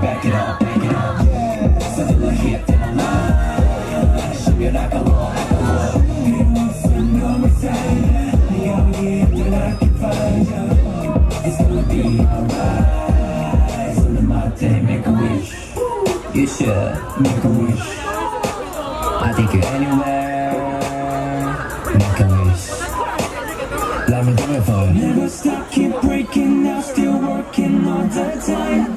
back it up, back it up. Yeah. So till I hit, till I'm out. Show you like a wall, like a wall. You want some normal time? Yeah, yeah, till I can find you. It's gonna be alright. So on my day, make a wish. You should make a wish. I take you anywhere. Make a wish. Let me do it for you. Never stop, keep breaking now, still working all the time.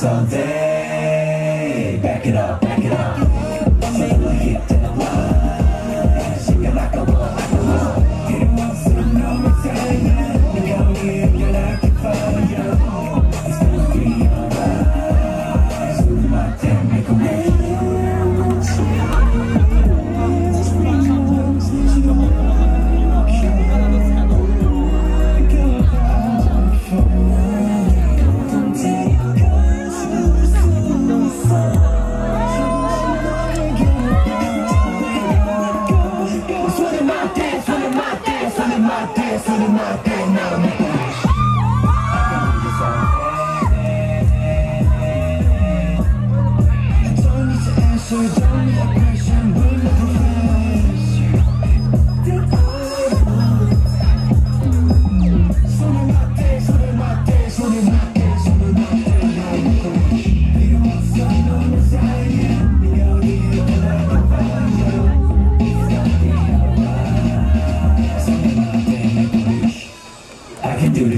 All day, back it up, back it up. So till I hit, till I'm out. Shake it like a wall, like a wall. You don't want some normal time. Look how you, you're like a fire. It's gonna be alright. So my day, make a wish.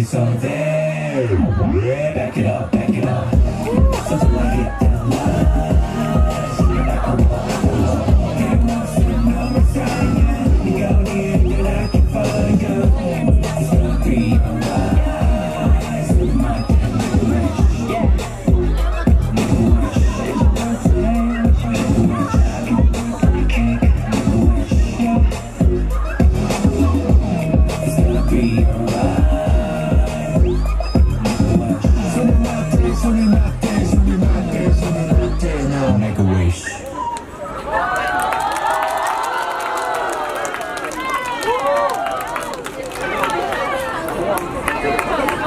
So there, back it up, back it up. So till I hit that line, so you're like a wall. Can't walk through no retirement. You go near, you're like a fire. It's gonna be alright. So you might make a wish. Yeah. Make a wish. Make a wish. I can make a wish. Yeah. It's gonna be alright. Make a wish.